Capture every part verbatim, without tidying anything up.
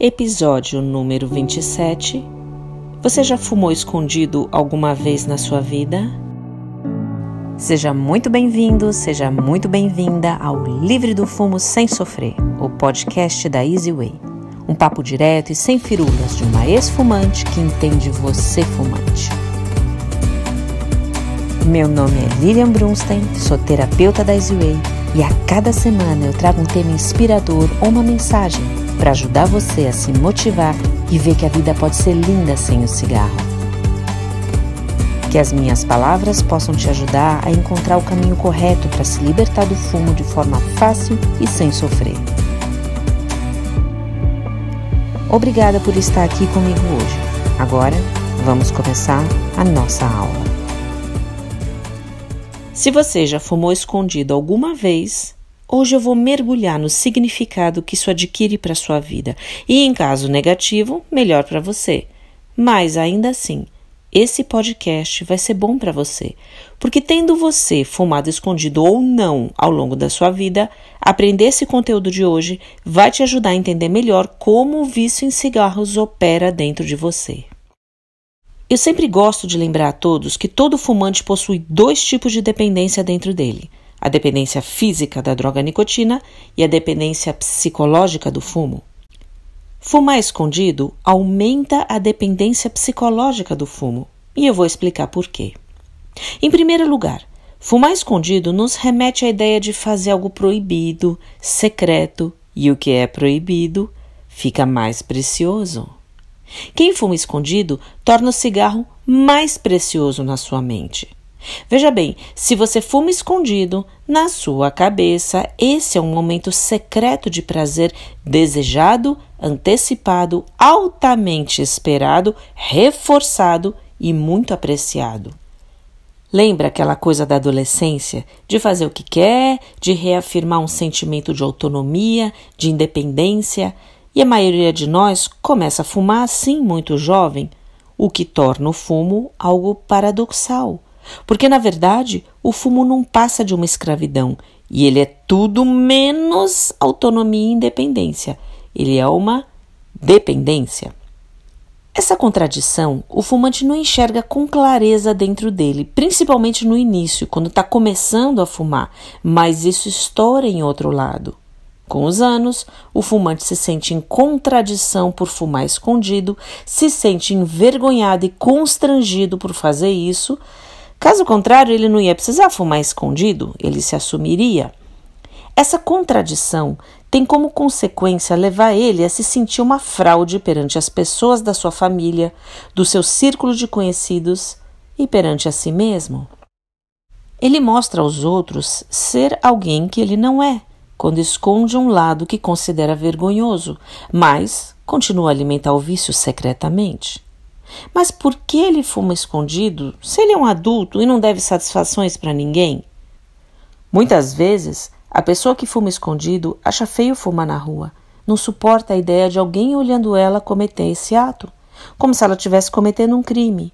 Episódio número vinte e sete. Você já fumou escondido alguma vez na sua vida? Seja muito bem-vindo, seja muito bem-vinda ao Livre do Fumo Sem Sofrer, o podcast da Easy Way. Um papo direto e sem firulas de uma ex-fumante que entende você fumante. Meu nome é Lílian Brunstein, sou terapeuta da Easy Way e a cada semana eu trago um tema inspirador ou uma mensagem para ajudar você a se motivar e ver que a vida pode ser linda sem o cigarro. Que as minhas palavras possam te ajudar a encontrar o caminho correto para se libertar do fumo de forma fácil e sem sofrer. Obrigada por estar aqui comigo hoje. Agora, vamos começar a nossa aula. Se você já fumou escondido alguma vez, hoje eu vou mergulhar no significado que isso adquire para a sua vida e, em caso negativo, melhor para você. Mas, ainda assim, esse podcast vai ser bom para você, porque tendo você fumado escondido ou não ao longo da sua vida, aprender esse conteúdo de hoje vai te ajudar a entender melhor como o vício em cigarros opera dentro de você. Eu sempre gosto de lembrar a todos que todo fumante possui dois tipos de dependência dentro dele. A dependência física da droga nicotina e a dependência psicológica do fumo. Fumar escondido aumenta a dependência psicológica do fumo, e eu vou explicar por quê. Em primeiro lugar, fumar escondido nos remete à ideia de fazer algo proibido, secreto, e o que é proibido fica mais precioso. Quem fuma escondido torna o cigarro mais precioso na sua mente. Veja bem, se você fuma escondido, na sua cabeça, esse é um momento secreto de prazer desejado, antecipado, altamente esperado, reforçado e muito apreciado. Lembra aquela coisa da adolescência, de fazer o que quer, de reafirmar um sentimento de autonomia, de independência? E a maioria de nós começa a fumar assim muito jovem, o que torna o fumo algo paradoxal. Porque, na verdade, o fumo não passa de uma escravidão e ele é tudo menos autonomia e independência. Ele é uma dependência. Essa contradição, o fumante não enxerga com clareza dentro dele, principalmente no início, quando está começando a fumar, mas isso estoura em outro lado. Com os anos, o fumante se sente em contradição por fumar escondido, se sente envergonhado e constrangido por fazer isso. Caso contrário, ele não ia precisar fumar escondido, ele se assumiria. Essa contradição tem como consequência levar ele a se sentir uma fraude perante as pessoas da sua família, do seu círculo de conhecidos e perante a si mesmo. Ele mostra aos outros ser alguém que ele não é, quando esconde um lado que considera vergonhoso, mas continua a alimentar o vício secretamente. Mas por que ele fuma escondido se ele é um adulto e não deve satisfações para ninguém? Muitas vezes, a pessoa que fuma escondido acha feio fumar na rua, não suporta a ideia de alguém olhando ela cometer esse ato, como se ela estivesse cometendo um crime.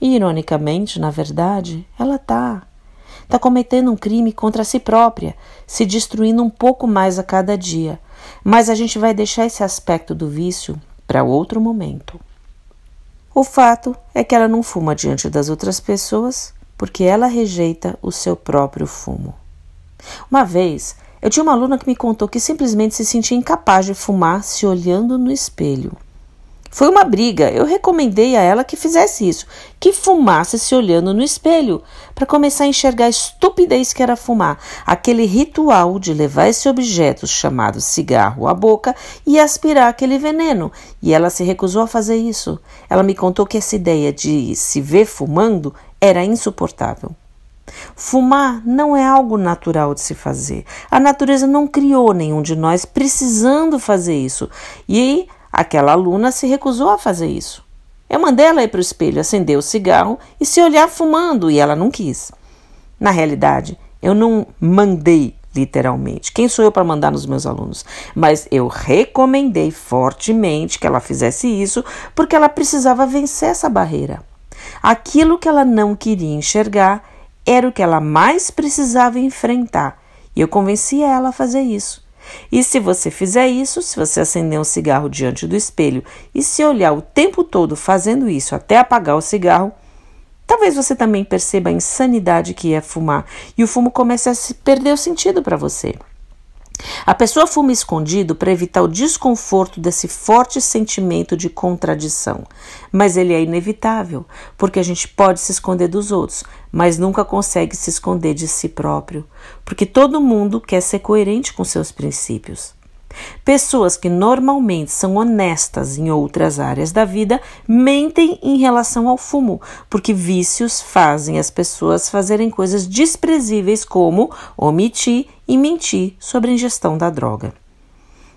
E, ironicamente, na verdade, ela está. Está cometendo um crime contra si própria, se destruindo um pouco mais a cada dia. Mas a gente vai deixar esse aspecto do vício para outro momento. O fato é que ela não fuma diante das outras pessoas porque ela rejeita o seu próprio fumo. Uma vez, eu tinha uma aluna que me contou que simplesmente se sentia incapaz de fumar se olhando no espelho. Foi uma briga, eu recomendei a ela que fizesse isso, que fumasse se olhando no espelho, para começar a enxergar a estupidez que era fumar, aquele ritual de levar esse objeto chamado cigarro à boca e aspirar aquele veneno, e ela se recusou a fazer isso. Ela me contou que essa ideia de se ver fumando era insuportável. Fumar não é algo natural de se fazer, a natureza não criou nenhum de nós precisando fazer isso, e aquela aluna se recusou a fazer isso. Eu mandei ela ir para o espelho, acender o cigarro e se olhar fumando, e ela não quis. Na realidade, eu não mandei literalmente. Quem sou eu para mandar nos meus alunos? Mas eu recomendei fortemente que ela fizesse isso, porque ela precisava vencer essa barreira. Aquilo que ela não queria enxergar era o que ela mais precisava enfrentar, e eu convenci ela a fazer isso. E se você fizer isso, se você acender um cigarro diante do espelho e se olhar o tempo todo fazendo isso até apagar o cigarro, talvez você também perceba a insanidade que é fumar e o fumo comece a perder o sentido para você. A pessoa fuma escondido para evitar o desconforto desse forte sentimento de contradição. Mas ele é inevitável, porque a gente pode se esconder dos outros, mas nunca consegue se esconder de si próprio, porque todo mundo quer ser coerente com seus princípios. Pessoas que normalmente são honestas em outras áreas da vida mentem em relação ao fumo, porque vícios fazem as pessoas fazerem coisas desprezíveis como omitir e mentir sobre a ingestão da droga.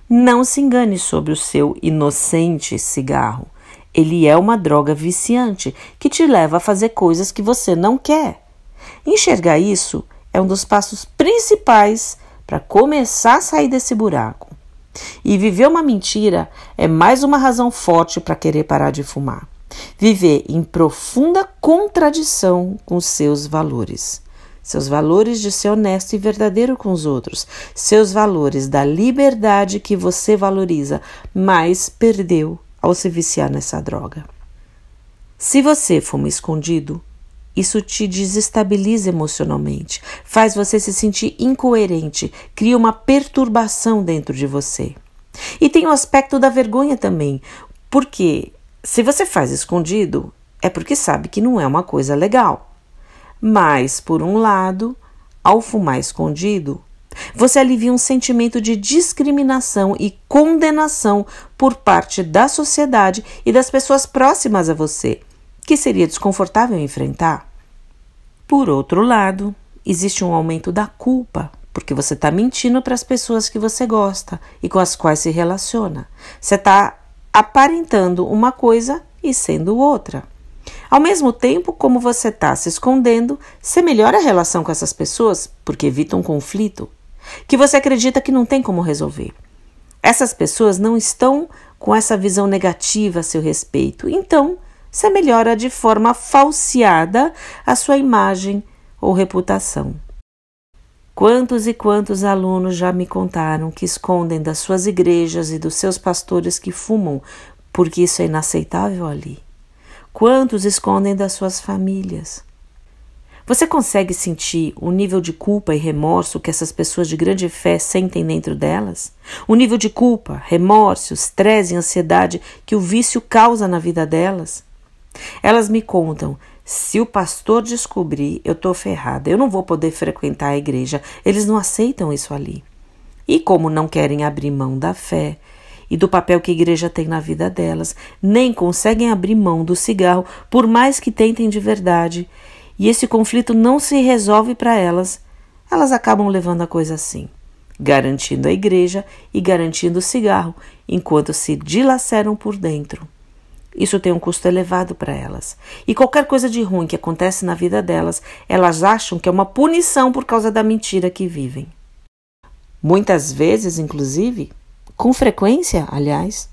Não se engane sobre o seu inocente cigarro. Ele é uma droga viciante que te leva a fazer coisas que você não quer. Enxergar isso é um dos passos principais para começar a sair desse buraco. E viver uma mentira é mais uma razão forte para querer parar de fumar. Viver em profunda contradição com seus valores. Seus valores de ser honesto e verdadeiro com os outros. Seus valores da liberdade que você valoriza, mas perdeu ao se viciar nessa droga. Se você fuma escondido, isso te desestabiliza emocionalmente, faz você se sentir incoerente, cria uma perturbação dentro de você. E tem o aspecto da vergonha também, porque se você faz escondido, é porque sabe que não é uma coisa legal. Mas, por um lado, ao fumar escondido, você alivia um sentimento de discriminação e condenação por parte da sociedade e das pessoas próximas a você, que seria desconfortável enfrentar. Por outro lado, existe um aumento da culpa, porque você está mentindo para as pessoas que você gosta e com as quais se relaciona. Você está aparentando uma coisa e sendo outra. Ao mesmo tempo, como você está se escondendo, você melhora a relação com essas pessoas, porque evita um conflito que você acredita que não tem como resolver. Essas pessoas não estão com essa visão negativa a seu respeito, então você melhora de forma falseada a sua imagem ou reputação. Quantos e quantos alunos já me contaram que escondem das suas igrejas e dos seus pastores que fumam, porque isso é inaceitável ali? Quantos escondem das suas famílias? Você consegue sentir o nível de culpa e remorso que essas pessoas de grande fé sentem dentro delas? O nível de culpa, remorso, estresse e ansiedade que o vício causa na vida delas? Elas me contam, se o pastor descobrir, eu tô ferrada, eu não vou poder frequentar a igreja, eles não aceitam isso ali. E como não querem abrir mão da fé e do papel que a igreja tem na vida delas, nem conseguem abrir mão do cigarro, por mais que tentem de verdade, e esse conflito não se resolve para elas, elas acabam levando a coisa assim, garantindo a igreja e garantindo o cigarro, enquanto se dilaceram por dentro. Isso tem um custo elevado para elas. E qualquer coisa de ruim que acontece na vida delas, elas acham que é uma punição por causa da mentira que vivem. Muitas vezes, inclusive, com frequência, aliás,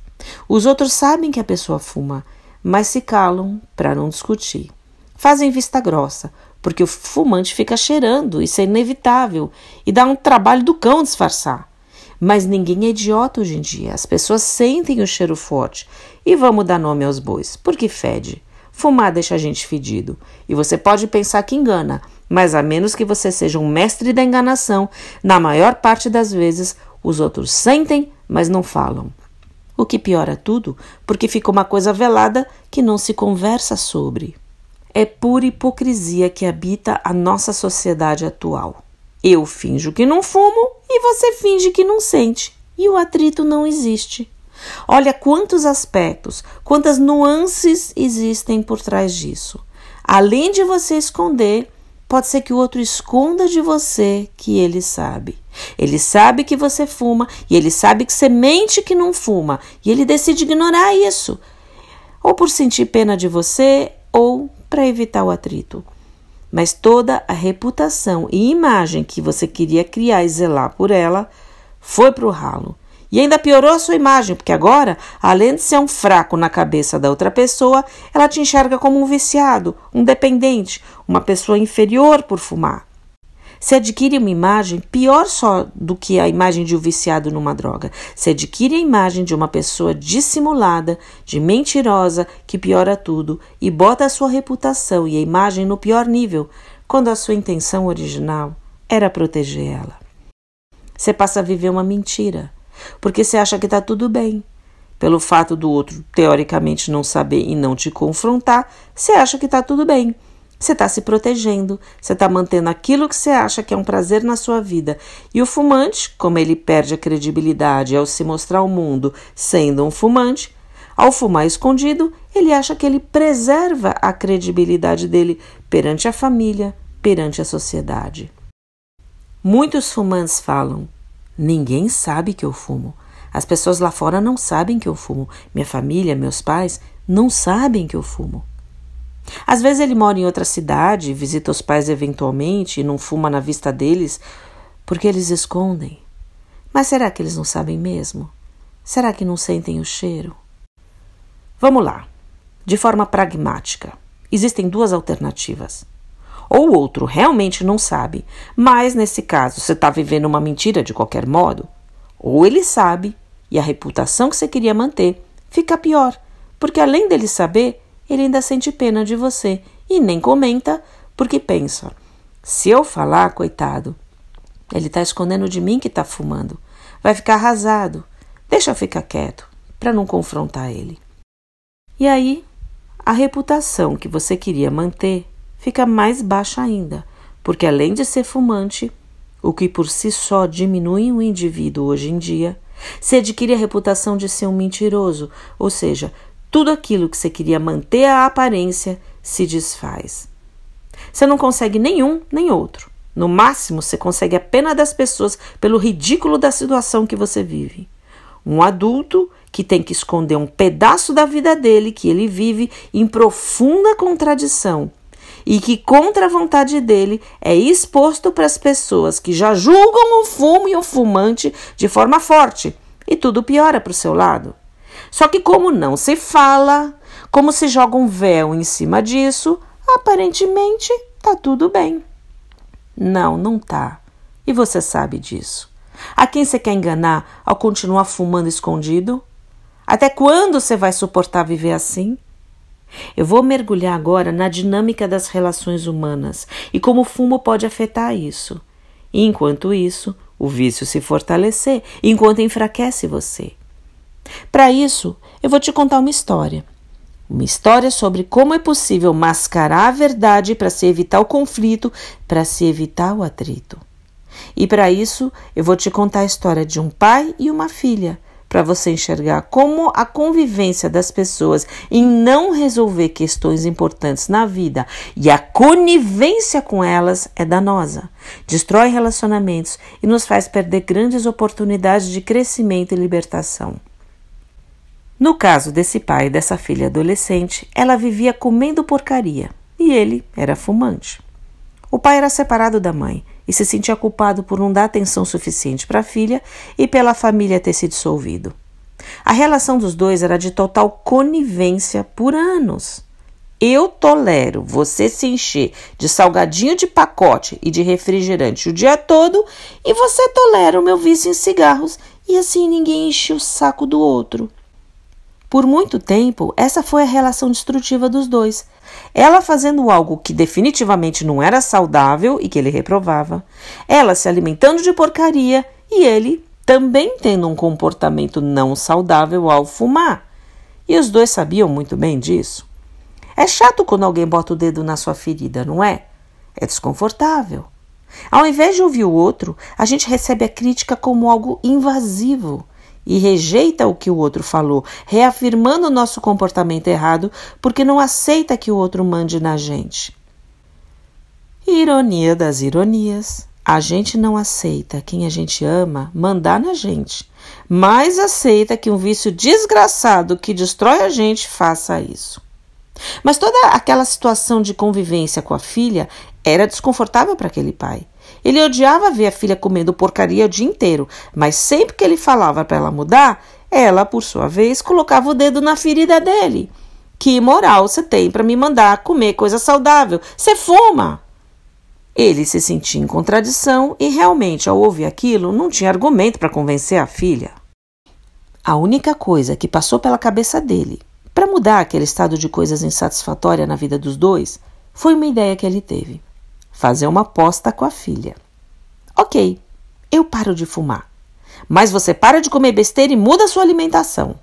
os outros sabem que a pessoa fuma, mas se calam para não discutir. Fazem vista grossa, porque o fumante fica cheirando, isso é inevitável, e dá um trabalho do cão disfarçar. Mas ninguém é idiota hoje em dia. As pessoas sentem o cheiro forte. E vamos dar nome aos bois, porque fede. Fumar deixa a gente fedido. E você pode pensar que engana, mas a menos que você seja um mestre da enganação, na maior parte das vezes, os outros sentem, mas não falam. O que piora tudo, porque fica uma coisa velada que não se conversa sobre. É pura hipocrisia que habita a nossa sociedade atual. Eu finjo que não fumo e você finge que não sente. E o atrito não existe. Olha quantos aspectos, quantas nuances existem por trás disso. Além de você esconder, pode ser que o outro esconda de você que ele sabe. Ele sabe que você fuma e ele sabe que você mente que não fuma. E ele decide ignorar isso. Ou por sentir pena de você ou para evitar o atrito. Mas toda a reputação e imagem que você queria criar e zelar por ela foi para o ralo. E ainda piorou a sua imagem, porque agora, além de ser um fraco na cabeça da outra pessoa, ela te enxerga como um viciado, um dependente, uma pessoa inferior por fumar. Se adquire uma imagem pior só do que a imagem de um viciado numa droga. Se adquire a imagem de uma pessoa dissimulada, de mentirosa, que piora tudo e bota a sua reputação e a imagem no pior nível, quando a sua intenção original era proteger ela. Você passa a viver uma mentira, porque você acha que está tudo bem. Pelo fato do outro, teoricamente, não saber e não te confrontar, você acha que está tudo bem. Você está se protegendo, você está mantendo aquilo que você acha que é um prazer na sua vida. E o fumante, como ele perde a credibilidade ao se mostrar ao mundo sendo um fumante, ao fumar escondido, ele acha que ele preserva a credibilidade dele perante a família, perante a sociedade. Muitos fumantes falam, ninguém sabe que eu fumo. As pessoas lá fora não sabem que eu fumo. Minha família, meus pais não sabem que eu fumo. Às vezes ele mora em outra cidade, visita os pais eventualmente e não fuma na vista deles porque eles escondem. Mas será que eles não sabem mesmo? Será que não sentem o cheiro? Vamos lá, de forma pragmática. Existem duas alternativas. Ou o outro realmente não sabe, mas nesse caso você está vivendo uma mentira de qualquer modo. Ou ele sabe e a reputação que você queria manter fica pior, porque além dele saber, ele ainda sente pena de você e nem comenta porque pensa, se eu falar, coitado, ele está escondendo de mim que está fumando, vai ficar arrasado, deixa eu ficar quieto para não confrontar ele. E aí, a reputação que você queria manter fica mais baixa ainda, porque além de ser fumante, o que por si só diminui o indivíduo hoje em dia, se adquire a reputação de ser um mentiroso, ou seja, tudo aquilo que você queria manter a aparência se desfaz. Você não consegue nenhum nem outro. No máximo, você consegue a pena das pessoas pelo ridículo da situação que você vive. Um adulto que tem que esconder um pedaço da vida dele que ele vive em profunda contradição e que, contra a vontade dele, é exposto para as pessoas que já julgam o fumo e o fumante de forma forte e tudo piora para o seu lado. Só que como não se fala, como se joga um véu em cima disso, aparentemente tá tudo bem. Não, não tá. E você sabe disso. A quem você quer enganar ao continuar fumando escondido? Até quando você vai suportar viver assim? Eu vou mergulhar agora na dinâmica das relações humanas e como o fumo pode afetar isso. E enquanto isso, o vício se fortalecer, enquanto enfraquece você. Para isso, eu vou te contar uma história. Uma história sobre como é possível mascarar a verdade para se evitar o conflito, para se evitar o atrito. E para isso, eu vou te contar a história de um pai e uma filha, para você enxergar como a convivência das pessoas em não resolver questões importantes na vida e a conivência com elas é danosa, destrói relacionamentos e nos faz perder grandes oportunidades de crescimento e libertação. No caso desse pai e dessa filha adolescente, ela vivia comendo porcaria e ele era fumante. O pai era separado da mãe e se sentia culpado por não dar atenção suficiente para a filha e pela família ter se dissolvido. A relação dos dois era de total conivência por anos. Eu tolero você se encher de salgadinho de pacote e de refrigerante o dia todo e você tolera o meu vício em cigarros e assim ninguém enche o saco do outro. Por muito tempo, essa foi a relação destrutiva dos dois. Ela fazendo algo que definitivamente não era saudável e que ele reprovava. Ela se alimentando de porcaria e ele também tendo um comportamento não saudável ao fumar. E os dois sabiam muito bem disso. É chato quando alguém bota o dedo na sua ferida, não é? É desconfortável. Ao invés de ouvir o outro, a gente recebe a crítica como algo invasivo. E rejeita o que o outro falou, reafirmando o nosso comportamento errado, porque não aceita que o outro mande na gente. Ironia das ironias. A gente não aceita quem a gente ama mandar na gente, mas aceita que um vício desgraçado que destrói a gente faça isso. Mas toda aquela situação de convivência com a filha era desconfortável para aquele pai. Ele odiava ver a filha comendo porcaria o dia inteiro, mas sempre que ele falava para ela mudar, ela, por sua vez, colocava o dedo na ferida dele. Que moral você tem para me mandar comer coisa saudável? Você fuma! Ele se sentia em contradição e realmente, ao ouvir aquilo, não tinha argumento para convencer a filha. A única coisa que passou pela cabeça dele para mudar aquele estado de coisas insatisfatória na vida dos dois foi uma ideia que ele teve. Fazer uma aposta com a filha. Ok, eu paro de fumar. Mas você para de comer besteira e muda a sua alimentação.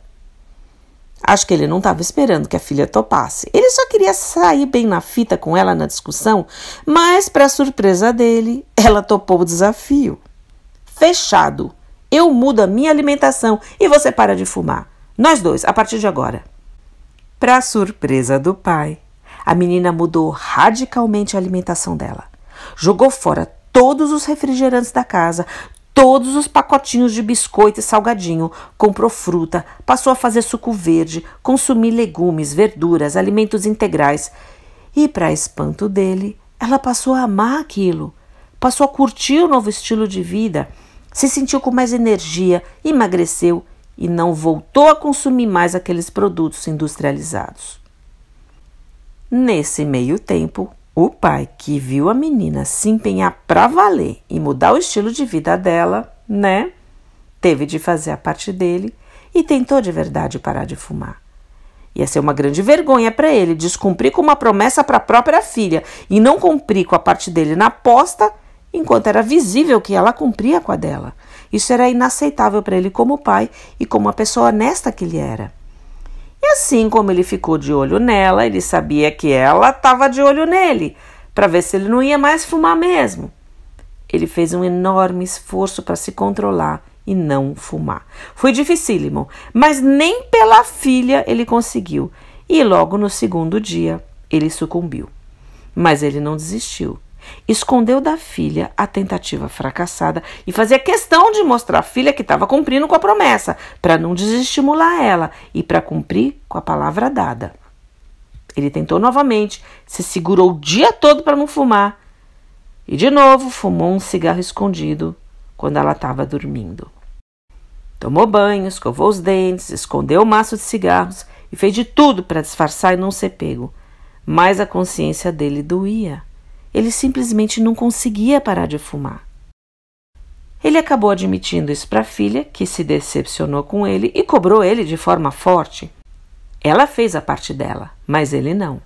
Acho que ele não estava esperando que a filha topasse. Ele só queria sair bem na fita com ela na discussão, mas, para surpresa dele, ela topou o desafio. Fechado. Eu mudo a minha alimentação e você para de fumar. Nós dois, a partir de agora. Para surpresa do pai, a menina mudou radicalmente a alimentação dela. Jogou fora todos os refrigerantes da casa, todos os pacotinhos de biscoito e salgadinho, comprou fruta, passou a fazer suco verde, consumir legumes, verduras, alimentos integrais. E, para espanto dele, ela passou a amar aquilo, passou a curtir o novo estilo de vida, se sentiu com mais energia, emagreceu e não voltou a consumir mais aqueles produtos industrializados. Nesse meio tempo, o pai, que viu a menina se empenhar para valer e mudar o estilo de vida dela, né? Teve de fazer a parte dele e tentou de verdade parar de fumar. Ia ser uma grande vergonha para ele descumprir com uma promessa para a própria filha e não cumprir com a parte dele na aposta, enquanto era visível que ela cumpria com a dela. Isso era inaceitável para ele como pai e como a pessoa honesta que ele era. E assim como ele ficou de olho nela, ele sabia que ela estava de olho nele, para ver se ele não ia mais fumar mesmo. Ele fez um enorme esforço para se controlar e não fumar. Foi dificílimo, mas nem pela filha ele conseguiu. E logo no segundo dia, ele sucumbiu. Mas ele não desistiu. Escondeu da filha a tentativa fracassada e fazia questão de mostrar à filha que estava cumprindo com a promessa, para não desestimular ela e para cumprir com a palavra dada. Ele tentou novamente, se segurou o dia todo para não fumar e de novo fumou um cigarro escondido quando ela estava dormindo. Tomou banho, escovou os dentes, escondeu o maço de cigarros e fez de tudo para disfarçar e não ser pego. Mas a consciência dele doía. Ele simplesmente não conseguia parar de fumar. Ele acabou admitindo isso para a filha, que se decepcionou com ele e cobrou ele de forma forte. Ela fez a parte dela, mas ele não.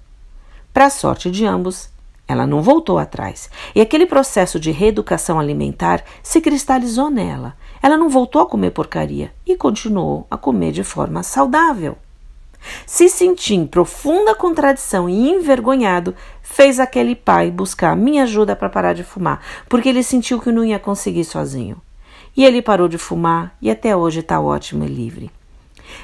Para a sorte de ambos, ela não voltou atrás. E aquele processo de reeducação alimentar se cristalizou nela. Ela não voltou a comer porcaria e continuou a comer de forma saudável. Se sentir em profunda contradição e envergonhado, fez aquele pai buscar a minha ajuda para parar de fumar, porque ele sentiu que não ia conseguir sozinho. E ele parou de fumar e até hoje está ótimo e livre.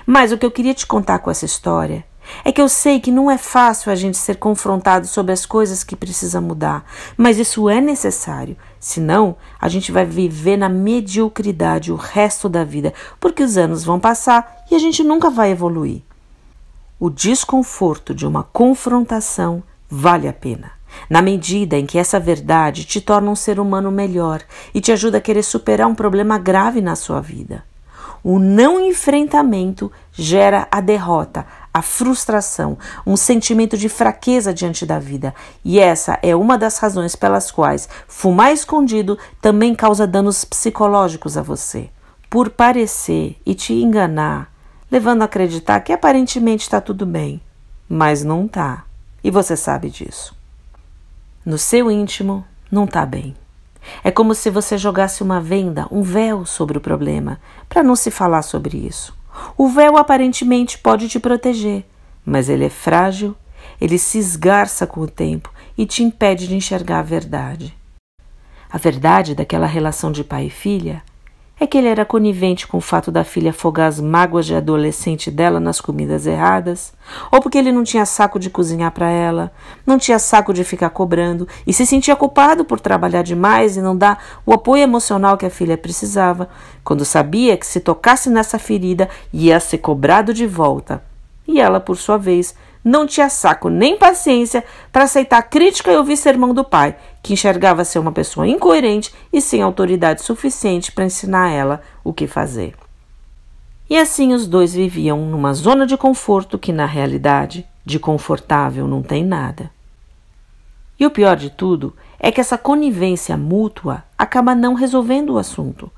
Mas o que eu queria te contar com essa história é que eu sei que não é fácil a gente ser confrontado sobre as coisas que precisa mudar, mas isso é necessário, senão a gente vai viver na mediocridade o resto da vida, porque os anos vão passar e a gente nunca vai evoluir. O desconforto de uma confrontação vale a pena, na medida em que essa verdade te torna um ser humano melhor e te ajuda a querer superar um problema grave na sua vida. O não enfrentamento gera a derrota, a frustração, um sentimento de fraqueza diante da vida, e essa é uma das razões pelas quais fumar escondido também causa danos psicológicos a você, por parecer e te enganar, levando a acreditar que aparentemente está tudo bem, mas não está. E você sabe disso. No seu íntimo, não está bem. É como se você jogasse uma venda, um véu sobre o problema, para não se falar sobre isso. O véu aparentemente pode te proteger, mas ele é frágil, ele se esgarça com o tempo e te impede de enxergar a verdade. A verdade daquela relação de pai e filha é que ele era conivente com o fato da filha afogar as mágoas de adolescente dela nas comidas erradas, ou porque ele não tinha saco de cozinhar para ela, não tinha saco de ficar cobrando e se sentia culpado por trabalhar demais e não dar o apoio emocional que a filha precisava, quando sabia que se tocasse nessa ferida ia ser cobrado de volta. E ela, por sua vez, não tinha saco nem paciência para aceitar a crítica e ouvir sermão do pai, que enxergava ser uma pessoa incoerente e sem autoridade suficiente para ensinar ela o que fazer. E assim os dois viviam numa zona de conforto que, na realidade, de confortável não tem nada. E o pior de tudo é que essa conivência mútua acaba não resolvendo o assunto.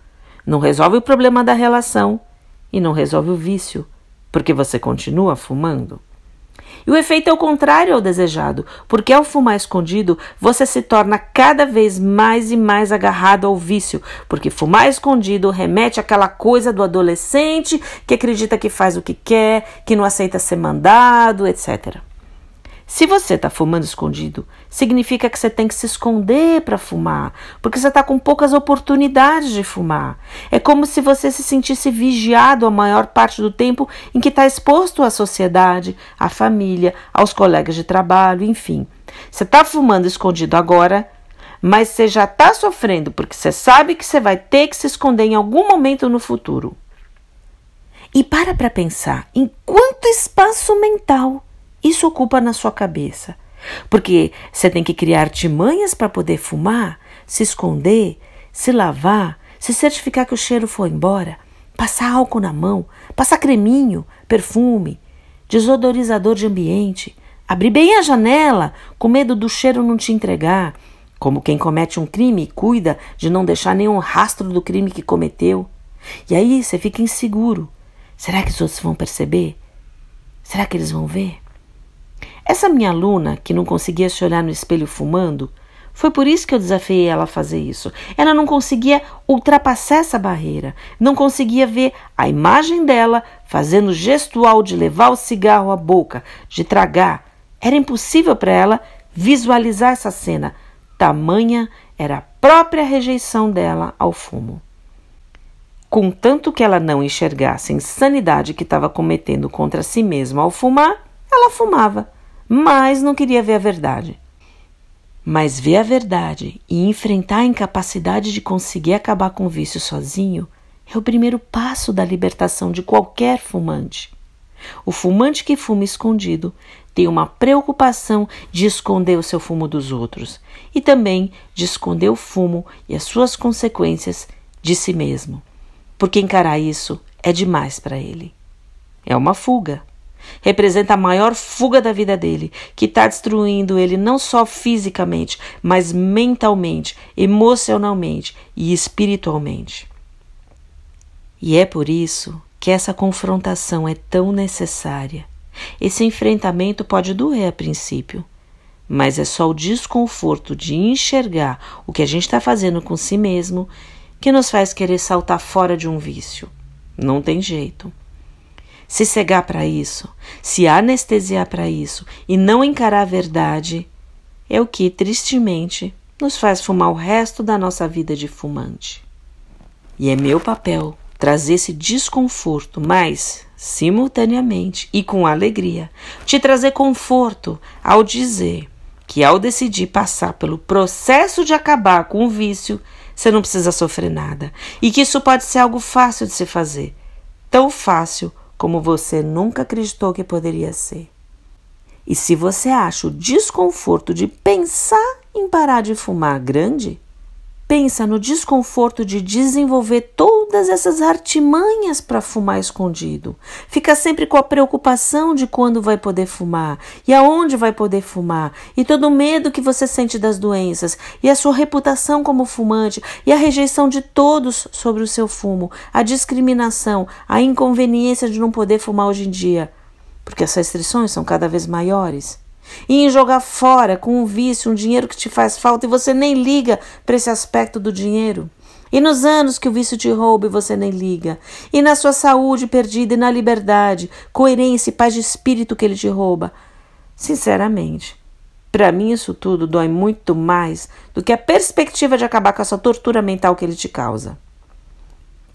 Não resolve o problema da relação e não resolve o vício, porque você continua fumando. E o efeito é o contrário ao desejado, porque ao fumar escondido, você se torna cada vez mais e mais agarrado ao vício, porque fumar escondido remete àquela coisa do adolescente que acredita que faz o que quer, que não aceita ser mandado, etcétera. Se você está fumando escondido, significa que você tem que se esconder para fumar, porque você está com poucas oportunidades de fumar. É como se você se sentisse vigiado a maior parte do tempo em que está exposto à sociedade, à família, aos colegas de trabalho, enfim. Você está fumando escondido agora, mas você já está sofrendo, porque você sabe que você vai ter que se esconder em algum momento no futuro. E para para pensar em quanto espaço mental isso ocupa na sua cabeça, porque você tem que criar artimanhas para poder fumar, se esconder, se lavar, se certificar que o cheiro foi embora, passar álcool na mão, passar creminho, perfume, desodorizador de ambiente, abrir bem a janela com medo do cheiro não te entregar, como quem comete um crime e cuida de não deixar nenhum rastro do crime que cometeu. E aí você fica inseguro. Será que os outros vão perceber? Será que eles vão ver? Essa minha aluna, que não conseguia se olhar no espelho fumando, foi por isso que eu desafiei ela a fazer isso. Ela não conseguia ultrapassar essa barreira, não conseguia ver a imagem dela fazendo o gestual de levar o cigarro à boca, de tragar. Era impossível para ela visualizar essa cena. Tamanha era a própria rejeição dela ao fumo. Contanto que ela não enxergasse a insanidade que estava cometendo contra si mesma ao fumar, ela fumava. Mas não queria ver a verdade. Mas ver a verdade e enfrentar a incapacidade de conseguir acabar com o vício sozinho é o primeiro passo da libertação de qualquer fumante. O fumante que fuma escondido tem uma preocupação de esconder o seu fumo dos outros e também de esconder o fumo e as suas consequências de si mesmo, porque encarar isso é demais para ele. É uma fuga. Representa a maior fuga da vida dele, que está destruindo ele não só fisicamente, mas mentalmente, emocionalmente e espiritualmente. E é por isso que essa confrontação é tão necessária. Esse enfrentamento pode doer a princípio, mas é só o desconforto de enxergar o que a gente está fazendo com si mesmo que nos faz querer saltar fora de um vício. Não tem jeito. Se cegar para isso, se anestesiar para isso e não encarar a verdade, é o que, tristemente, nos faz fumar o resto da nossa vida de fumante. E é meu papel trazer esse desconforto, mas, simultaneamente e com alegria, te trazer conforto ao dizer que, ao decidir passar pelo processo de acabar com o vício, você não precisa sofrer nada. E que isso pode ser algo fácil de se fazer. Tão fácil como você nunca acreditou que poderia ser. E se você acha o desconforto de pensar em parar de fumar grande, pensa no desconforto de desenvolver todas essas artimanhas para fumar escondido. Fica sempre com a preocupação de quando vai poder fumar, e aonde vai poder fumar, e todo o medo que você sente das doenças, e a sua reputação como fumante, e a rejeição de todos sobre o seu fumo, a discriminação, a inconveniência de não poder fumar hoje em dia, porque as restrições são cada vez maiores. E em jogar fora com um vício, um dinheiro que te faz falta e você nem liga para esse aspecto do dinheiro. E nos anos que o vício te rouba e você nem liga. E na sua saúde perdida e na liberdade, coerência e paz de espírito que ele te rouba. Sinceramente, para mim isso tudo dói muito mais do que a perspectiva de acabar com essa tortura mental que ele te causa.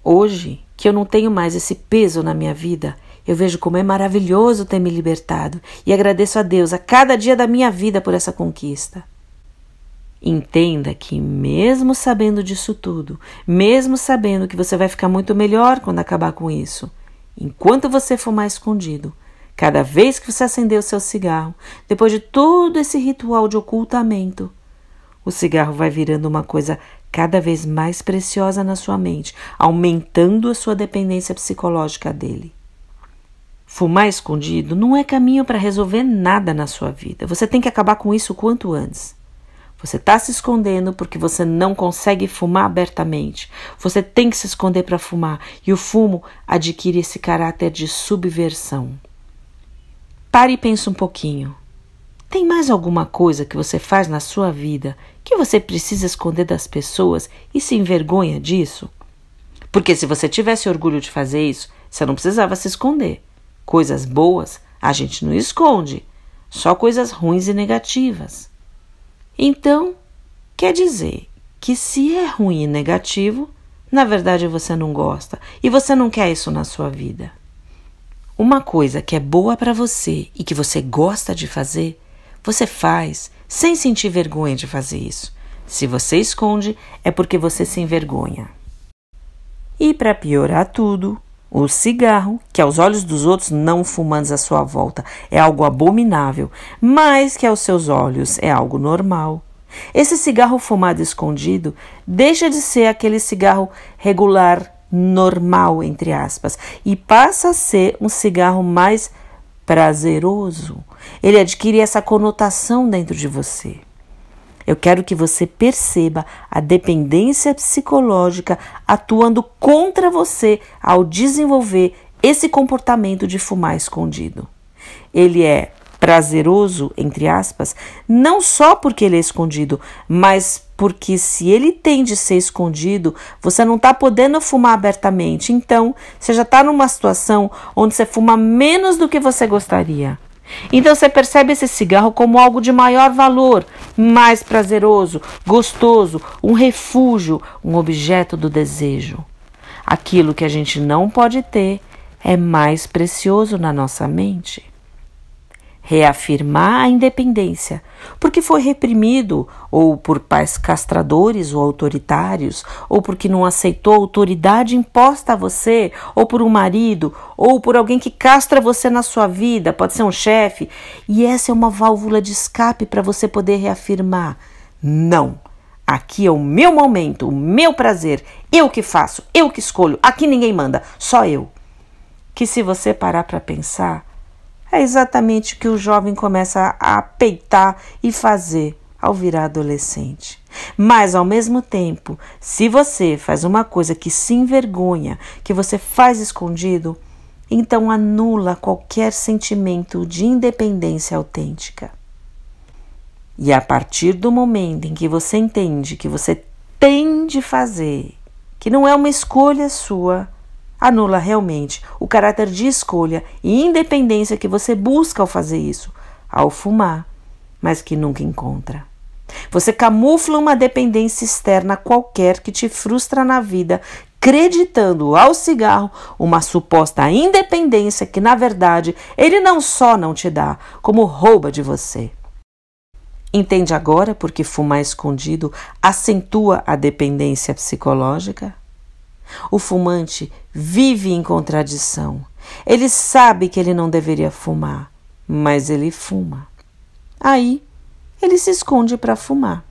Hoje, que eu não tenho mais esse peso na minha vida, eu vejo como é maravilhoso ter me libertado e agradeço a Deus a cada dia da minha vida por essa conquista. Entenda que mesmo sabendo disso tudo, mesmo sabendo que você vai ficar muito melhor quando acabar com isso, enquanto você fumar escondido, cada vez que você acender o seu cigarro, depois de todo esse ritual de ocultamento, o cigarro vai virando uma coisa cada vez mais preciosa na sua mente, aumentando a sua dependência psicológica dele. Fumar escondido não é caminho para resolver nada na sua vida. Você tem que acabar com isso o quanto antes. Você está se escondendo porque você não consegue fumar abertamente. Você tem que se esconder para fumar. E o fumo adquire esse caráter de subversão. Pare e pense um pouquinho. Tem mais alguma coisa que você faz na sua vida que você precisa esconder das pessoas e se envergonha disso? Porque se você tivesse orgulho de fazer isso, você não precisava se esconder. Coisas boas a gente não esconde, só coisas ruins e negativas. Então, quer dizer que se é ruim e negativo, na verdade você não gosta e você não quer isso na sua vida. Uma coisa que é boa para você e que você gosta de fazer, você faz sem sentir vergonha de fazer isso. Se você esconde, é porque você se envergonha. E para piorar tudo, o cigarro, que aos olhos dos outros não fumantes à sua volta é algo abominável, mas que aos seus olhos é algo normal. Esse cigarro fumado escondido deixa de ser aquele cigarro regular, normal, entre aspas, e passa a ser um cigarro mais prazeroso. Ele adquire essa conotação dentro de você. Eu quero que você perceba a dependência psicológica atuando contra você ao desenvolver esse comportamento de fumar escondido. Ele é prazeroso, entre aspas, não só porque ele é escondido, mas porque se ele tem de ser escondido, você não está podendo fumar abertamente. Então, você já está numa situação onde você fuma menos do que você gostaria. Então você percebe esse cigarro como algo de maior valor, mais prazeroso, gostoso, um refúgio, um objeto do desejo. Aquilo que a gente não pode ter é mais precioso na nossa mente. Reafirmar a independência, porque foi reprimido, ou por pais castradores ou autoritários, ou porque não aceitou a autoridade imposta a você, ou por um marido, ou por alguém que castra você na sua vida, pode ser um chefe, e essa é uma válvula de escape para você poder reafirmar. Não, aqui é o meu momento, o meu prazer, eu que faço, eu que escolho, aqui ninguém manda, só eu. Que se você parar para pensar, é exatamente o que o jovem começa a peitar e fazer ao virar adolescente. Mas, ao mesmo tempo, se você faz uma coisa que se envergonha, que você faz escondido, então anula qualquer sentimento de independência autêntica. E a partir do momento em que você entende que você tem de fazer, que não é uma escolha sua, anula realmente o caráter de escolha e independência que você busca ao fazer isso, ao fumar, mas que nunca encontra. Você camufla uma dependência externa qualquer que te frustra na vida, acreditando ao cigarro uma suposta independência que, na verdade, ele não só não te dá, como rouba de você. Entende agora por que fumar escondido acentua a dependência psicológica? O fumante vive em contradição. Ele sabe que ele não deveria fumar, mas ele fuma. Aí, ele se esconde para fumar.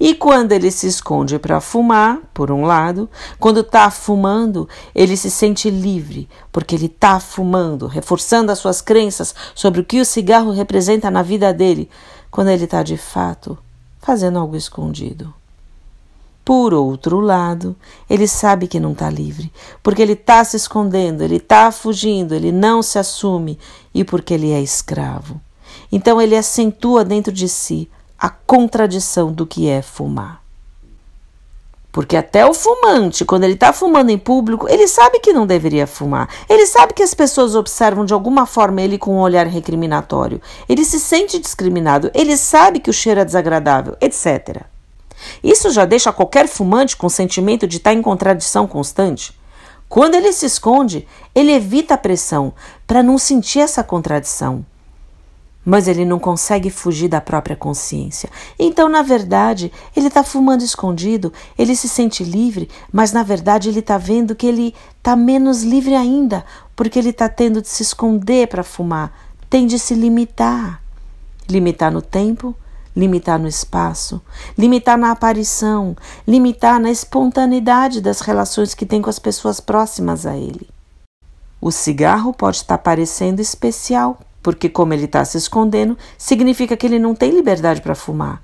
E quando ele se esconde para fumar, por um lado, quando está fumando, ele se sente livre, porque ele está fumando, reforçando as suas crenças sobre o que o cigarro representa na vida dele, quando ele está, de fato, fazendo algo escondido. Por outro lado, ele sabe que não está livre, porque ele está se escondendo, ele está fugindo, ele não se assume e porque ele é escravo. Então ele acentua dentro de si a contradição do que é fumar. Porque até o fumante, quando ele está fumando em público, ele sabe que não deveria fumar. Ele sabe que as pessoas observam de alguma forma ele com um olhar recriminatório. Ele se sente discriminado, ele sabe que o cheiro é desagradável, etcétera. Isso já deixa qualquer fumante com o sentimento de estar em contradição constante. Quando ele se esconde, ele evita a pressão para não sentir essa contradição. Mas ele não consegue fugir da própria consciência. Então, na verdade, ele está fumando escondido, ele se sente livre, mas na verdade ele está vendo que ele está menos livre ainda, porque ele está tendo de se esconder para fumar, tem de se limitar. Limitar no tempo, limitar no espaço, limitar na aparição, limitar na espontaneidade das relações que tem com as pessoas próximas a ele. O cigarro pode estar parecendo especial, porque como ele está se escondendo, significa que ele não tem liberdade para fumar.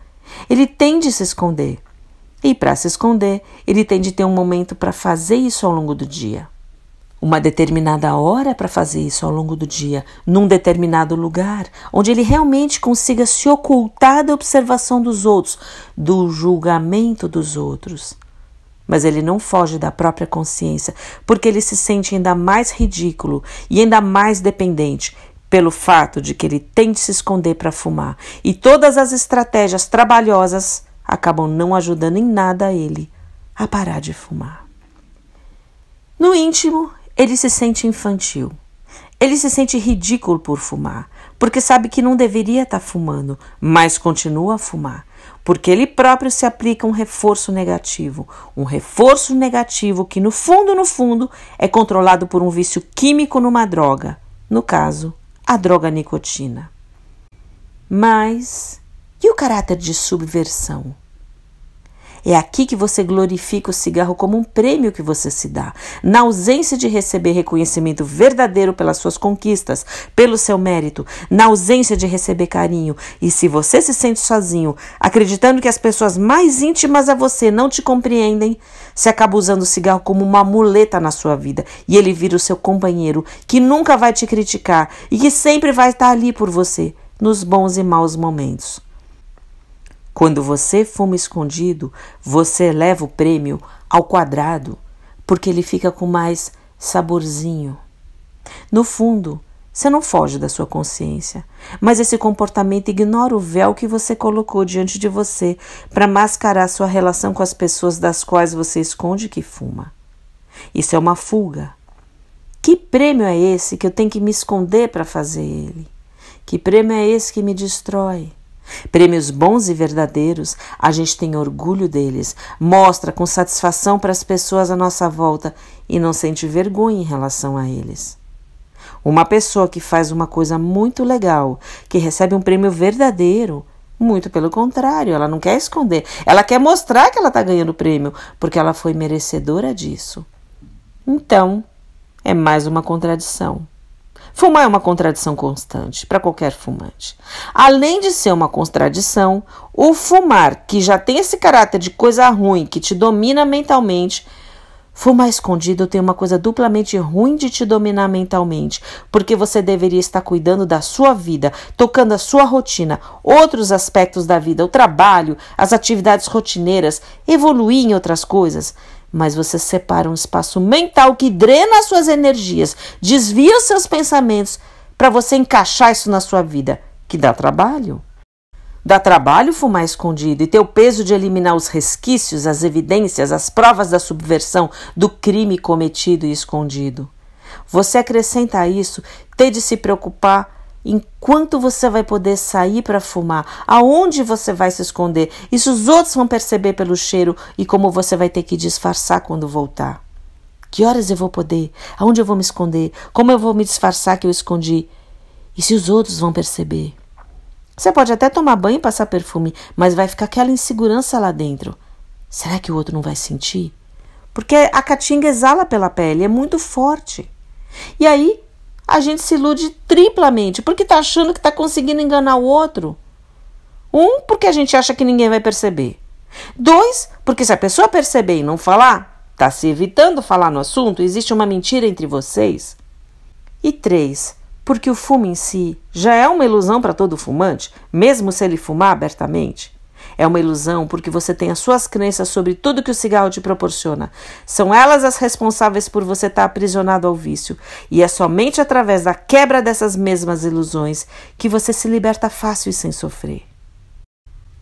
Ele tem de se esconder. E para se esconder, ele tem de ter um momento para fazer isso ao longo do dia. Uma determinada hora para fazer isso ao longo do dia, num determinado lugar, onde ele realmente consiga se ocultar da observação dos outros, do julgamento dos outros. Mas ele não foge da própria consciência, porque ele se sente ainda mais ridículo e ainda mais dependente pelo fato de que ele tem de se esconder para fumar. E todas as estratégias trabalhosas acabam não ajudando em nada a ele a parar de fumar. No íntimo, ele se sente infantil. Ele se sente ridículo por fumar, porque sabe que não deveria estar fumando, mas continua a fumar, porque ele próprio se aplica um reforço negativo, um reforço negativo que no fundo, no fundo, é controlado por um vício químico numa droga, no caso, a droga nicotina. Mas, e o caráter de subversão? É aqui que você glorifica o cigarro como um prêmio que você se dá. Na ausência de receber reconhecimento verdadeiro pelas suas conquistas, pelo seu mérito, na ausência de receber carinho. E se você se sente sozinho, acreditando que as pessoas mais íntimas a você não te compreendem, você acaba usando o cigarro como uma muleta na sua vida. E ele vira o seu companheiro, que nunca vai te criticar e que sempre vai estar ali por você, nos bons e maus momentos. Quando você fuma escondido, você eleva o prêmio ao quadrado, porque ele fica com mais saborzinho. No fundo, você não foge da sua consciência, mas esse comportamento ignora o véu que você colocou diante de você para mascarar sua relação com as pessoas das quais você esconde que fuma. Isso é uma fuga. Que prêmio é esse que eu tenho que me esconder para fazer ele? Que prêmio é esse que me destrói? Prêmios bons e verdadeiros, a gente tem orgulho deles, mostra com satisfação para as pessoas à nossa volta e não sente vergonha em relação a eles. Uma pessoa que faz uma coisa muito legal, que recebe um prêmio verdadeiro, muito pelo contrário, ela não quer esconder, ela quer mostrar que ela está ganhando o prêmio, porque ela foi merecedora disso. Então, é mais uma contradição. Fumar é uma contradição constante para qualquer fumante. Além de ser uma contradição, o fumar, que já tem esse caráter de coisa ruim, que te domina mentalmente, fumar escondido tem uma coisa duplamente ruim de te dominar mentalmente, porque você deveria estar cuidando da sua vida, tocando a sua rotina, outros aspectos da vida, o trabalho, as atividades rotineiras, evoluir em outras coisas. Mas você separa um espaço mental que drena as suas energias, desvia os seus pensamentos para você encaixar isso na sua vida, que dá trabalho. Dá trabalho fumar escondido e ter o peso de eliminar os resquícios, as evidências, as provas da subversão, do crime cometido e escondido. Você acrescenta a isso ter de se preocupar enquanto você vai poder sair para fumar, aonde você vai se esconder, isso os outros vão perceber pelo cheiro e como você vai ter que disfarçar quando voltar. Que horas eu vou poder, aonde eu vou me esconder, como eu vou me disfarçar que eu escondi, e se os outros vão perceber. Você pode até tomar banho e passar perfume, mas vai ficar aquela insegurança lá dentro. Será que o outro não vai sentir? Porque a caatinga exala pela pele, é muito forte. E aí a gente se ilude triplamente, porque está achando que está conseguindo enganar o outro. Um, porque a gente acha que ninguém vai perceber. Dois, porque se a pessoa perceber e não falar, está se evitando falar no assunto, existe uma mentira entre vocês. E três, porque o fumo em si já é uma ilusão para todo fumante, mesmo se ele fumar abertamente. É uma ilusão porque você tem as suas crenças sobre tudo que o cigarro te proporciona. São elas as responsáveis por você estar aprisionado ao vício. E é somente através da quebra dessas mesmas ilusões que você se liberta fácil e sem sofrer.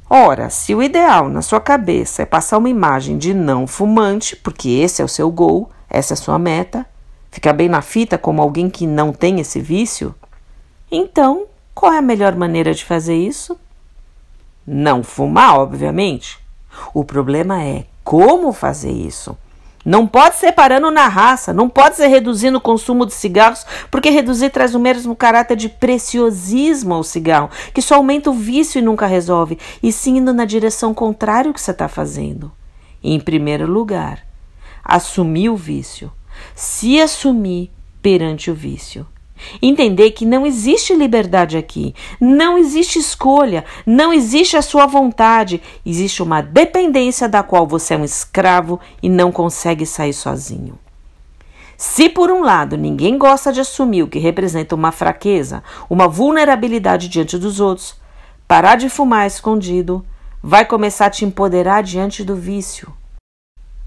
Ora, se o ideal na sua cabeça é passar uma imagem de não fumante, porque esse é o seu goal, essa é a sua meta, ficar bem na fita como alguém que não tem esse vício, então qual é a melhor maneira de fazer isso? Não fumar, obviamente. O problema é como fazer isso. Não pode ser parando na raça, não pode ser reduzindo o consumo de cigarros, porque reduzir traz o mesmo caráter de preciosismo ao cigarro, que só aumenta o vício e nunca resolve, e sim indo na direção contrária ao que você está fazendo. Em primeiro lugar, assumir o vício. Se assumir perante o vício. Entender que não existe liberdade aqui, não existe escolha, não existe a sua vontade, existe uma dependência da qual você é um escravo e não consegue sair sozinho. Se por um lado ninguém gosta de assumir o que representa uma fraqueza, uma vulnerabilidade diante dos outros, parar de fumar escondido vai começar a te empoderar diante do vício.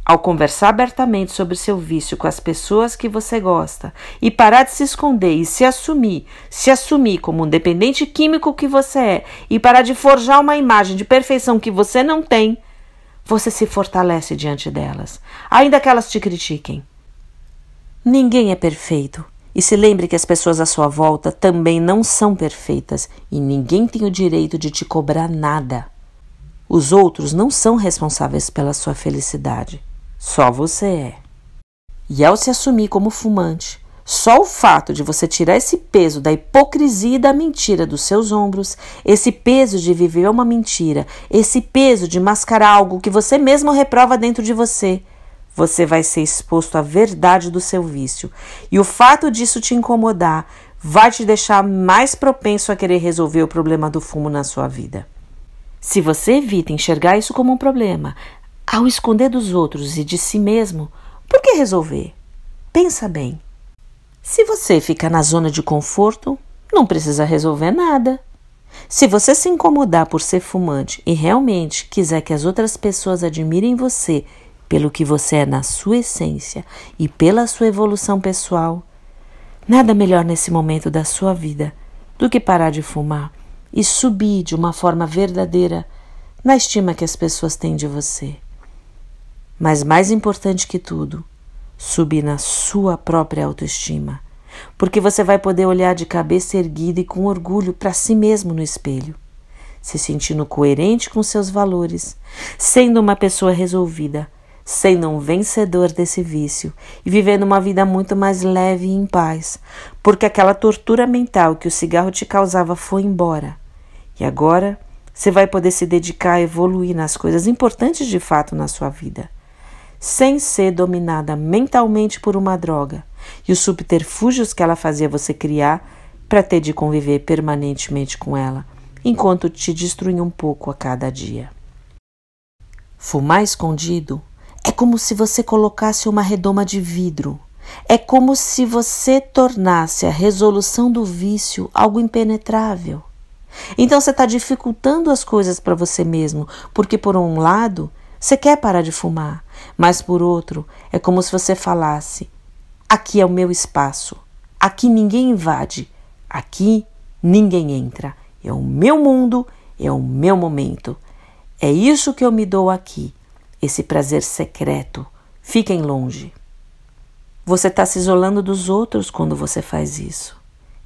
Ao conversar abertamente sobre seu vício com as pessoas que você gosta e parar de se esconder e se assumir, se assumir como um dependente químico que você é e parar de forjar uma imagem de perfeição que você não tem, você se fortalece diante delas, ainda que elas te critiquem. Ninguém é perfeito. E se lembre que as pessoas à sua volta também não são perfeitas e ninguém tem o direito de te cobrar nada. Os outros não são responsáveis pela sua felicidade. Só você é. E ao se assumir como fumante, só o fato de você tirar esse peso da hipocrisia e da mentira dos seus ombros, esse peso de viver uma mentira, esse peso de mascarar algo que você mesmo reprova dentro de você, você vai ser exposto à verdade do seu vício. E o fato disso te incomodar vai te deixar mais propenso a querer resolver o problema do fumo na sua vida. Se você evita enxergar isso como um problema, ao esconder dos outros e de si mesmo, por que resolver? Pensa bem. Se você ficar na zona de conforto, não precisa resolver nada. Se você se incomodar por ser fumante e realmente quiser que as outras pessoas admirem você pelo que você é na sua essência e pela sua evolução pessoal, nada melhor nesse momento da sua vida do que parar de fumar e subir de uma forma verdadeira na estima que as pessoas têm de você. Mas mais importante que tudo, subir na sua própria autoestima, porque você vai poder olhar de cabeça erguida e com orgulho para si mesmo no espelho, se sentindo coerente com seus valores, sendo uma pessoa resolvida, sendo um vencedor desse vício e vivendo uma vida muito mais leve e em paz, porque aquela tortura mental que o cigarro te causava foi embora. E agora você vai poder se dedicar a evoluir nas coisas importantes de fato na sua vida, sem ser dominada mentalmente por uma droga e os subterfúgios que ela fazia você criar para ter de conviver permanentemente com ela, enquanto te destruía um pouco a cada dia. Fumar escondido é como se você colocasse uma redoma de vidro. É como se você tornasse a resolução do vício algo impenetrável. Então você está dificultando as coisas para você mesmo, porque por um lado você quer parar de fumar, mas por outro é como se você falasse: aqui é o meu espaço, aqui ninguém invade, aqui ninguém entra. É o meu mundo, é o meu momento. É isso que eu me dou aqui. Esse prazer secreto. Fiquem longe. Você está se isolando dos outros quando você faz isso.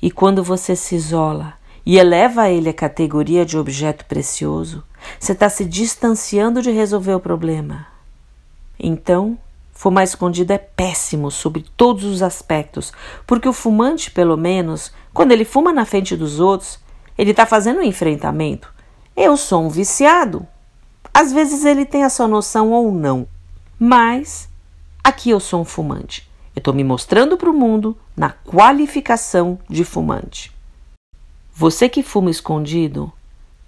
E quando você se isola e eleva ele à categoria de objeto precioso, você está se distanciando de resolver o problema. Então, fumar escondido é péssimo sobre todos os aspectos, porque o fumante, pelo menos, quando ele fuma na frente dos outros, ele está fazendo um enfrentamento. Eu sou um viciado. Às vezes ele tem essa noção ou não, mas aqui eu sou um fumante. Eu estou me mostrando para o mundo na qualificação de fumante. Você que fuma escondido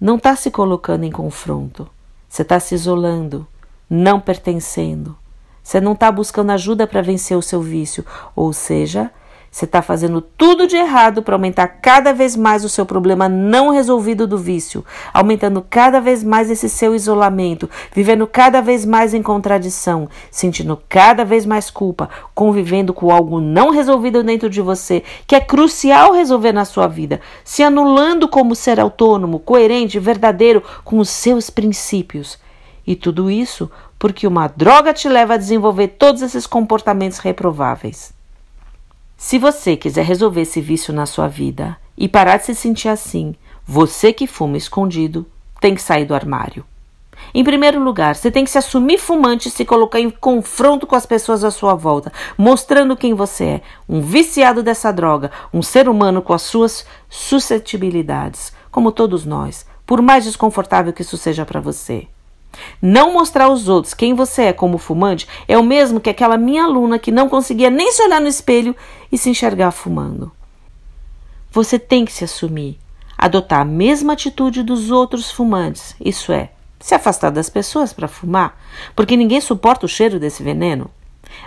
não está se colocando em confronto. Você está se isolando, não pertencendo. Você não está buscando ajuda para vencer o seu vício. Ou seja, você está fazendo tudo de errado para aumentar cada vez mais o seu problema não resolvido do vício, aumentando cada vez mais esse seu isolamento, vivendo cada vez mais em contradição, sentindo cada vez mais culpa, convivendo com algo não resolvido dentro de você, que é crucial resolver na sua vida, se anulando como ser autônomo, coerente, verdadeiro com os seus princípios. E tudo isso porque uma droga te leva a desenvolver todos esses comportamentos reprováveis. Se você quiser resolver esse vício na sua vida e parar de se sentir assim, você que fuma escondido tem que sair do armário. Em primeiro lugar, você tem que se assumir fumante e se colocar em confronto com as pessoas à sua volta, mostrando quem você é, um viciado dessa droga, um ser humano com as suas suscetibilidades, como todos nós, por mais desconfortável que isso seja para você. Não mostrar aos outros quem você é como fumante é o mesmo que aquela minha aluna que não conseguia nem se olhar no espelho e se enxergar fumando. Você tem que se assumir, adotar a mesma atitude dos outros fumantes, isso é, se afastar das pessoas para fumar, porque ninguém suporta o cheiro desse veneno,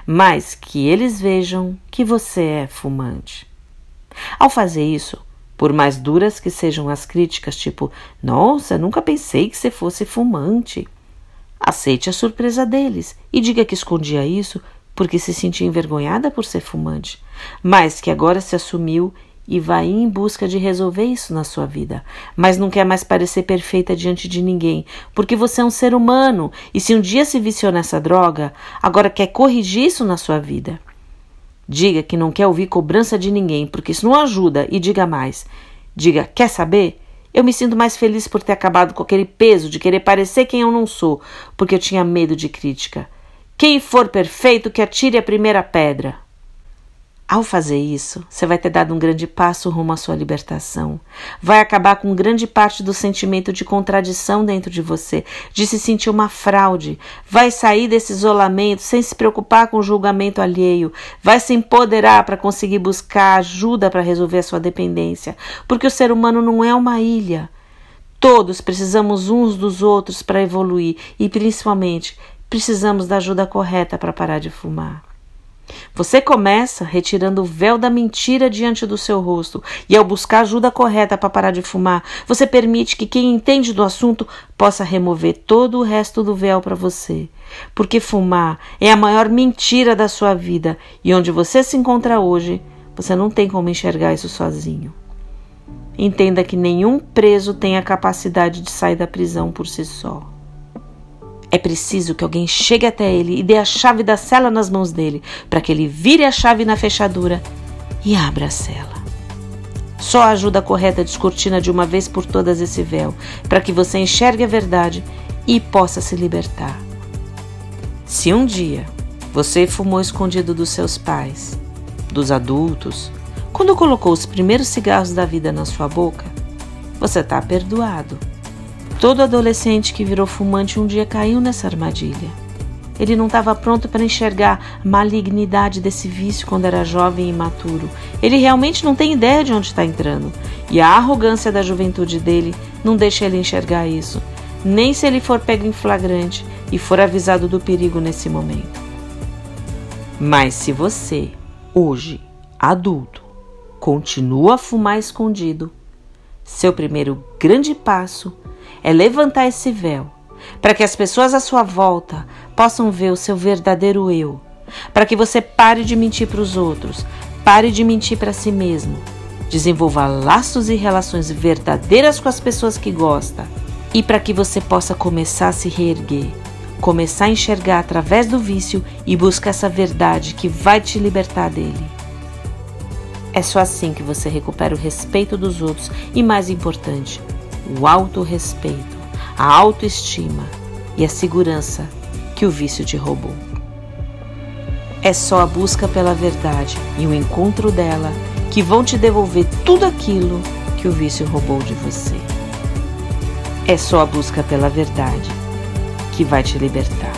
mas que eles vejam que você é fumante. Ao fazer isso, por mais duras que sejam as críticas, tipo, nossa, nunca pensei que você fosse fumante, aceite a surpresa deles e diga que escondia isso porque se sentia envergonhada por ser fumante, mas que agora se assumiu e vai em busca de resolver isso na sua vida, mas não quer mais parecer perfeita diante de ninguém, porque você é um ser humano, e se um dia se viciou nessa droga, agora quer corrigir isso na sua vida. Diga que não quer ouvir cobrança de ninguém, porque isso não ajuda, e diga mais. Diga, quer saber? Eu me sinto mais feliz por ter acabado com aquele peso de querer parecer quem eu não sou, porque eu tinha medo de crítica. Quem for perfeito, que atire a primeira pedra. Ao fazer isso, você vai ter dado um grande passo rumo à sua libertação. Vai acabar com grande parte do sentimento de contradição dentro de você, de se sentir uma fraude. Vai sair desse isolamento sem se preocupar com o julgamento alheio. Vai se empoderar para conseguir buscar ajuda para resolver a sua dependência, porque o ser humano não é uma ilha. Todos precisamos uns dos outros para evoluir e, principalmente, precisamos da ajuda correta para parar de fumar. Você começa retirando o véu da mentira diante do seu rosto e, ao buscar ajuda correta para parar de fumar, você permite que quem entende do assunto possa remover todo o resto do véu para você. Porque fumar é a maior mentira da sua vida e onde você se encontra hoje, você não tem como enxergar isso sozinho. Entenda que nenhum preso tem a capacidade de sair da prisão por si só. É preciso que alguém chegue até ele e dê a chave da cela nas mãos dele, para que ele vire a chave na fechadura e abra a cela. Só a ajuda correta descortina de uma vez por todas esse véu, para que você enxergue a verdade e possa se libertar. Se um dia você fumou escondido dos seus pais, dos adultos, quando colocou os primeiros cigarros da vida na sua boca, você está perdoado. Todo adolescente que virou fumante um dia caiu nessa armadilha. Ele não estava pronto para enxergar a malignidade desse vício quando era jovem e imaturo. Ele realmente não tem ideia de onde está entrando. E a arrogância da juventude dele não deixa ele enxergar isso, nem se ele for pego em flagrante e for avisado do perigo nesse momento. Mas se você, hoje, adulto, continua a fumar escondido, seu primeiro grande passo é levantar esse véu, para que as pessoas à sua volta possam ver o seu verdadeiro eu, para que você pare de mentir para os outros, pare de mentir para si mesmo, desenvolva laços e relações verdadeiras com as pessoas que gosta, e para que você possa começar a se reerguer, começar a enxergar através do vício e buscar essa verdade que vai te libertar dele. É só assim que você recupera o respeito dos outros e, mais importante, o autorrespeito, a autoestima e a segurança que o vício te roubou. É só a busca pela verdade e o encontro dela que vão te devolver tudo aquilo que o vício roubou de você. É só a busca pela verdade que vai te libertar.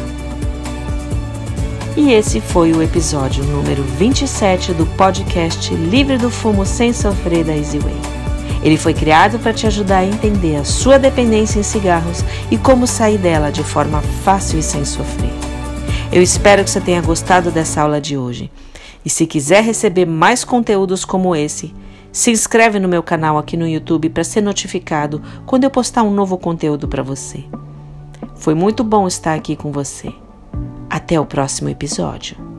E esse foi o episódio número vinte e sete do podcast Livre do Fumo Sem Sofrer da Easy Way. Ele foi criado para te ajudar a entender a sua dependência em cigarros e como sair dela de forma fácil e sem sofrer. Eu espero que você tenha gostado dessa aula de hoje. E se quiser receber mais conteúdos como esse, se inscreve no meu canal aqui no YouTube para ser notificado quando eu postar um novo conteúdo para você. Foi muito bom estar aqui com você. Até o próximo episódio.